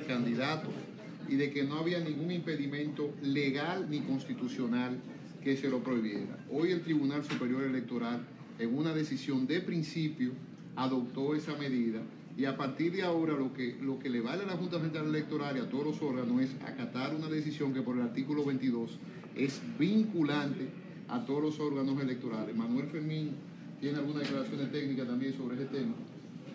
del candidato y de que no había ningún impedimento legal ni constitucional que se lo prohibiera. Hoy el Tribunal Superior Electoral, en una decisión de principio, adoptó esa medida, y a partir de ahora lo que le vale a la Junta Central Electoral y a todos los órganos es acatar una decisión que por el artículo 22 es vinculante a todos los órganos electorales. Manuel Fermín tiene algunas declaraciones técnicas también sobre ese tema,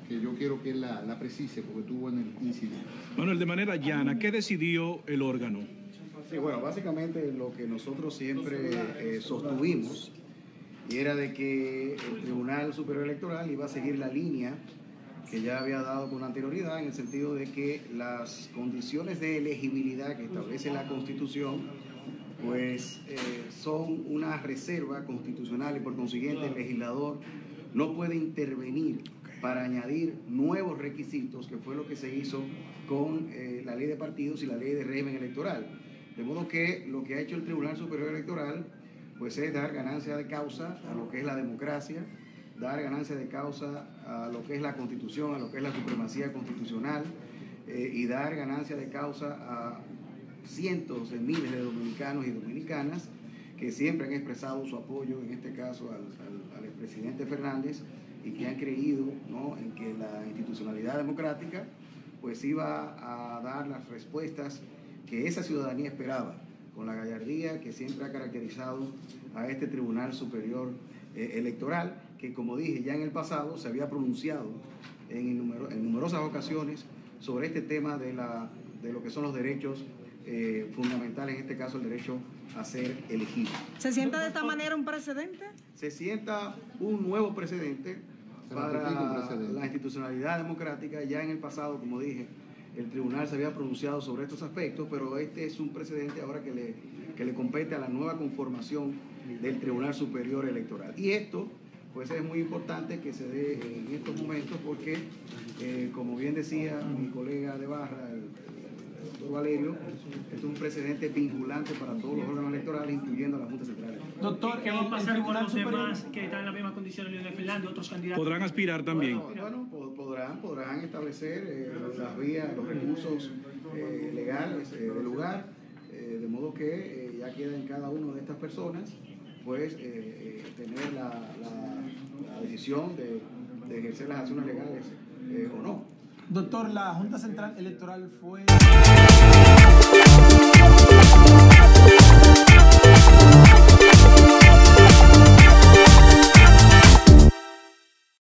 que yo quiero que él la precise porque tuvo en el incidente. Manuel, de manera llana, ¿qué decidió el órgano? Sí, bueno, básicamente lo que nosotros siempre sostuvimos y era de que el Tribunal Superior Electoral iba a seguir la línea que ya había dado con anterioridad, en el sentido de que las condiciones de elegibilidad que establece la Constitución pues son una reserva constitucional, y por consiguiente el legislador no puede intervenir para añadir nuevos requisitos, que fue lo que se hizo con la ley de partidos y la ley de régimen electoral. De modo que lo que ha hecho el Tribunal Superior Electoral pues es dar ganancia de causa a lo que es la democracia, dar ganancia de causa a lo que es la Constitución, a lo que es la supremacía constitucional, y dar ganancia de causa a cientos de miles de dominicanos y dominicanas que siempre han expresado su apoyo, en este caso al expresidente Fernández, y que han creído, ¿no?, en que la institucionalidad democrática pues iba a dar las respuestas que esa ciudadanía esperaba, con la gallardía que siempre ha caracterizado a este Tribunal Superior Electoral, que, como dije, ya en el pasado se había pronunciado en numerosas ocasiones sobre este tema de lo que son los derechos fundamentales, en este caso el derecho a ser elegido. ¿Se sienta de esta manera un precedente? Se sienta un nuevo precedente para la institucionalidad democrática. Ya en el pasado, como dije, el tribunal se había pronunciado sobre estos aspectos, pero este es un precedente ahora que le compete a la nueva conformación del Tribunal Superior Electoral. Y esto pues es muy importante que se dé en estos momentos porque, como bien decía mi colega de Barra, el doctor Valerio, es un precedente vinculante para todos los órganos electorales, incluyendo la Junta Central Electoral. Doctor, ¿qué va a pasar con los demás que están en la misma condición, Leonel Fernández, otros candidatos? ¿Podrán aspirar también? Bueno, podrán establecer las vías, los recursos legales del lugar, de modo que ya queda en cada una de estas personas pues tener la decisión de ejercer las acciones legales o no. Doctor, la Junta Central Electoral fue...